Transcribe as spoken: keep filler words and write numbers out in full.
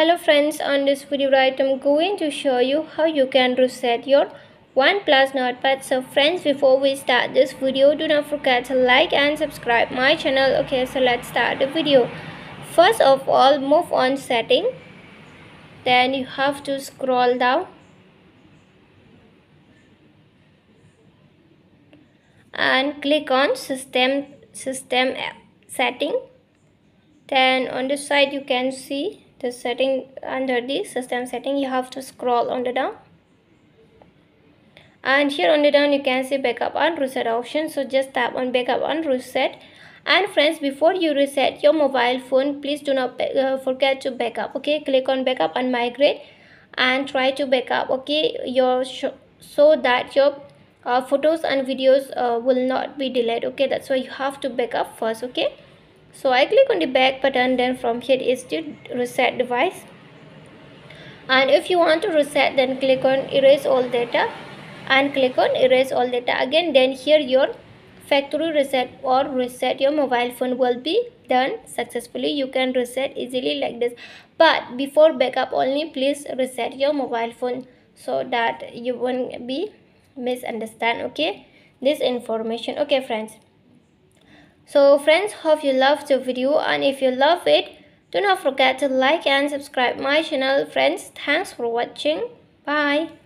Hello friends, on this video right I'm going to show you how you can reset your OnePlus notepad. So friends, before we start this video, do not forget to like and subscribe my channel. Okay, so let's start the video. First of all, move on setting, then you have to scroll down and click on system system setting. Then on the side you can see the setting. Under the system setting you have to scroll on the down, and here on the down you can see backup and reset option. So just tap on backup and reset. And friends, before you reset your mobile phone, please do not uh, forget to backup. Okay, click on backup and migrate and try to backup. Okay, your so that your uh, photos and videos uh, will not be delayed. Okay, that's why you have to backup first. Okay, so I click on the back button, then from here is to reset device. And if you want to reset, then click on erase all data and click on erase all data again. Then here your factory reset or reset your mobile phone will be done successfully. You can reset easily like this, but before backup only, please reset your mobile phone so that you won't be misunderstand. Okay, this information. Okay friends. So friends, hope you loved the video, and if you love it, do not forget to like and subscribe my channel. Friends, thanks for watching. Bye.